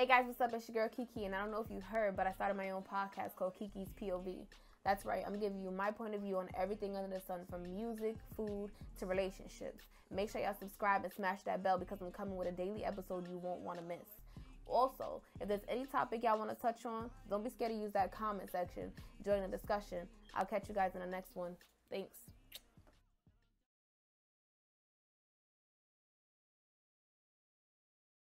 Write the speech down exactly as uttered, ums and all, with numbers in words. Hey guys, what's up? It's your girl Kiki, and I don't know if you heard, but I started my own podcast called KeKe's P O V. That's right, I'm giving you my point of view on everything under the sun, from music, food, to relationships. Make sure y'all subscribe and smash that bell, because I'm coming with a daily episode you won't want to miss. Also, if there's any topic y'all want to touch on, don't be scared to use that comment section. Join the discussion. I'll catch you guys in the next one. Thanks.